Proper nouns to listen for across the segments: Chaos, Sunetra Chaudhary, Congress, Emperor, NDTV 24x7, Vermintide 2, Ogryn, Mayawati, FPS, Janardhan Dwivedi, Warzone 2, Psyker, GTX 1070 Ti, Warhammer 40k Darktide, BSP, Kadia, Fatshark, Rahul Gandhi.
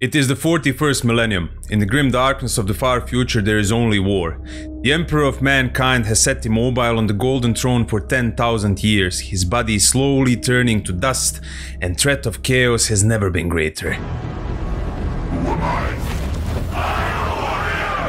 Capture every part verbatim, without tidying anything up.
It is the forty-first millennium. In the grim darkness of the far future there is only war. The Emperor of Mankind has sat immobile on the golden throne for ten thousand years, his body is slowly turning to dust, and the threat of chaos has never been greater. Who am I? I am a warrior!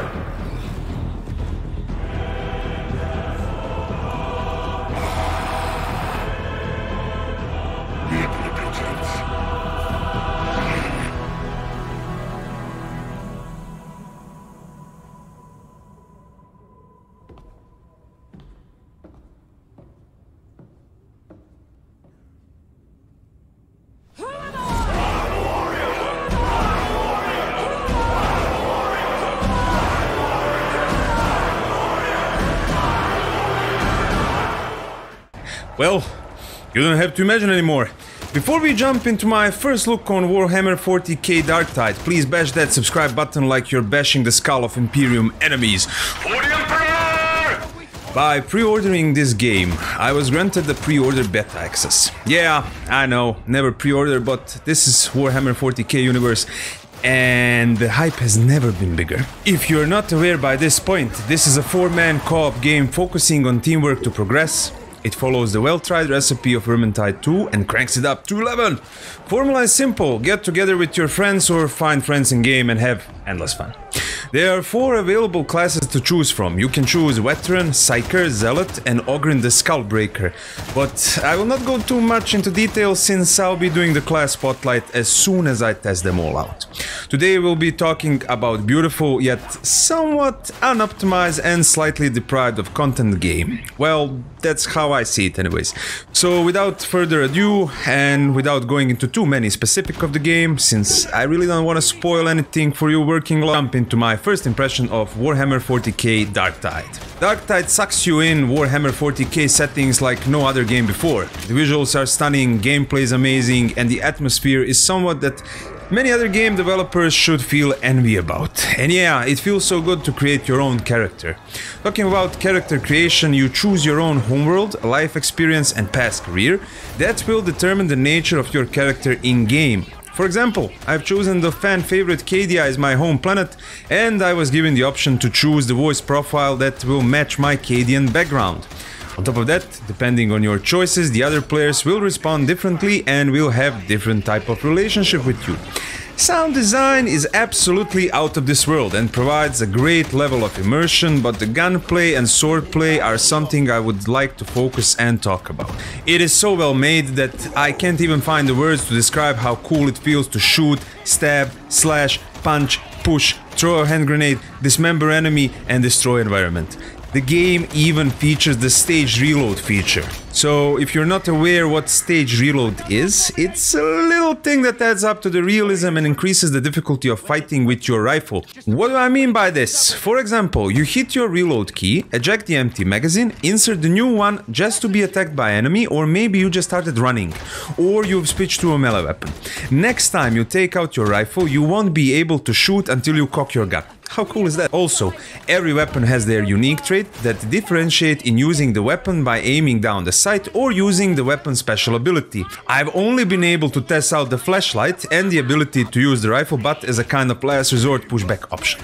The Well, you don't have to imagine anymore. Before we jump into my first look on Warhammer forty K Darktide, please bash that subscribe button like you're bashing the skull of Imperium enemies. By pre-ordering this game, I was granted the pre-order beta access. Yeah, I know, never pre-order, but this is Warhammer forty K universe, and the hype has never been bigger. If you're not aware by this point, this is a four-man co-op game focusing on teamwork to progress. It follows the well-tried recipe of Vermintide two and cranks it up to eleven. Formula is simple, get together with your friends or find friends in-game and have endless fun. There are four available classes to choose from. You can choose Veteran, Psyker, Zealot and Ogryn the Skullbreaker. But I will not go too much into detail since I'll be doing the class spotlight as soon as I test them all out. Today we'll be talking about beautiful yet somewhat unoptimized and slightly deprived of content game. Well, that's how I see it anyways. So without further ado and without going into too many specifics of the game, since I really don't want to spoil anything for you working, jump into my first impression of Warhammer forty K Darktide. Darktide sucks you in Warhammer forty K settings like no other game before. The visuals are stunning, gameplay is amazing and the atmosphere is somewhat that many other game developers should feel envy about. And yeah, it feels so good to create your own character. Talking about character creation, you choose your own homeworld, life experience and past career. That will determine the nature of your character in-game. For example, I've chosen the fan favorite Kadia as my home planet, and I was given the option to choose the voice profile that will match my Kadian background. On top of that, depending on your choices, the other players will respond differently and will have different type of relationship with you. Sound design is absolutely out of this world and provides a great level of immersion, but the gunplay and swordplay are something I would like to focus and talk about. It is so well made that I can't even find the words to describe how cool it feels to shoot, stab, slash, punch, push, throw a hand grenade, dismember enemy and destroy environment. The game even features the stage reload feature. So if you're not aware what stage reload is, it's a little thing that adds up to the realism and increases the difficulty of fighting with your rifle. What do I mean by this? For example, you hit your reload key, eject the empty magazine, insert the new one just to be attacked by enemy, or maybe you just started running, or you've switched to a melee weapon. Next time you take out your rifle, you won't be able to shoot until you cock your gun. How cool is that? Also, every weapon has their unique trait that differentiate in using the weapon by aiming down the sight or using the weapon's special ability. I've only been able to test out the flashlight and the ability to use the rifle butt as a kind of last resort pushback option.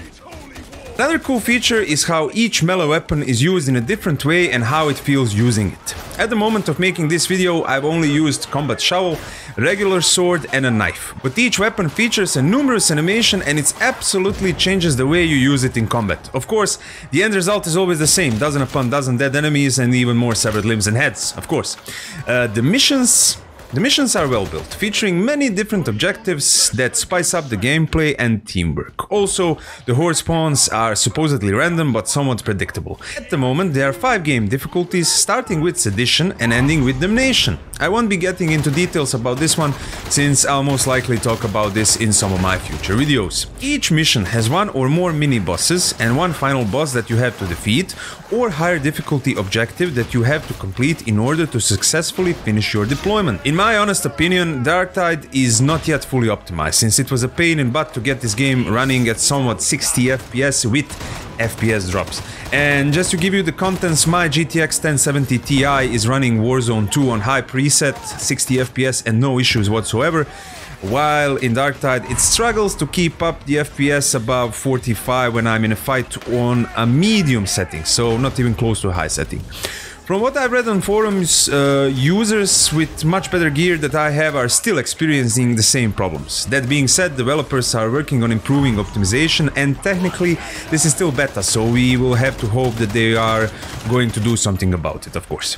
Another cool feature is how each melee weapon is used in a different way and how it feels using it. At the moment of making this video, I've only used combat shovel, regular sword and a knife. But each weapon features a numerous animation and it absolutely changes the way you use it in combat. Of course, the end result is always the same, dozen upon dozen dead enemies and even more severed limbs and heads, of course. Uh, the missions... The missions are well built, featuring many different objectives that spice up the gameplay and teamwork. Also, the horde spawns are supposedly random but somewhat predictable. At the moment there are five game difficulties, starting with Sedition and ending with Damnation. I won't be getting into details about this one, since I'll most likely talk about this in some of my future videos. Each mission has one or more mini-bosses and one final boss that you have to defeat, or higher difficulty objective that you have to complete in order to successfully finish your deployment. In my honest opinion, Darktide is not yet fully optimized, since it was a pain in butt to get this game running at somewhat sixty F P S with F P S drops. And just to give you the contents, my G T X ten seventy T I is running Warzone two on high preset, sixty F P S and no issues whatsoever. while in Darktide it struggles to keep up the F P S above forty-five when I'm in a fight on a medium setting, so not even close to a high setting. From what I've read on forums, uh, users with much better gear that I have are still experiencing the same problems. That being said, developers are working on improving optimization, and technically this is still beta, so we will have to hope that they are going to do something about it, of course.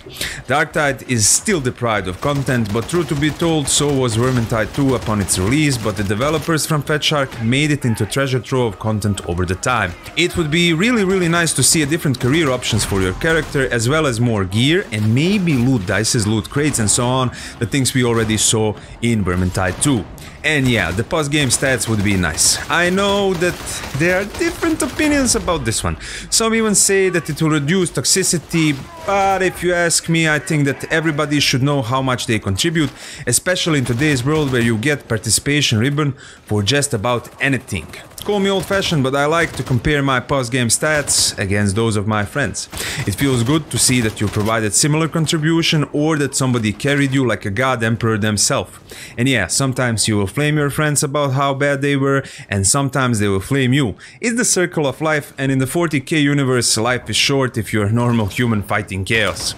Darktide is still deprived of content, but true to be told, so was Vermintide two upon its release, but the developers from Fatshark made it into a treasure trove of content over the time. It would be really really nice to see a different career options for your character, as well as more gear and maybe loot dices, loot crates and so on, the things we already saw in Vermintide two. And yeah, the post-game stats would be nice. I know that there are different opinions about this one. Some even say that it will reduce toxicity, but if you ask me, I think that everybody should know how much they contribute, especially in today's world where you get participation ribbon for just about anything. Call me old-fashioned, but I like to compare my post-game stats against those of my friends. It feels good to see that you provided similar contribution, or that somebody carried you like a god emperor themselves. And yeah, sometimes you will flame your friends about how bad they were, and sometimes they will flame you. It's the circle of life, and in the forty K universe, life is short if you're a normal human fighting chaos.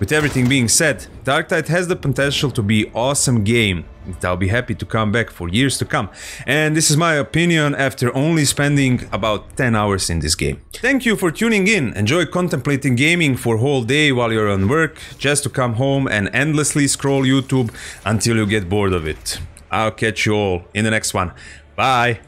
With everything being said, Darktide has the potential to be an awesome game that I'll be happy to come back for years to come. And this is my opinion after only spending about ten hours in this game. Thank you for tuning in. Enjoy contemplating gaming for a whole day while you're on work, just to come home and endlessly scroll YouTube until you get bored of it. I'll catch you all in the next one. Bye!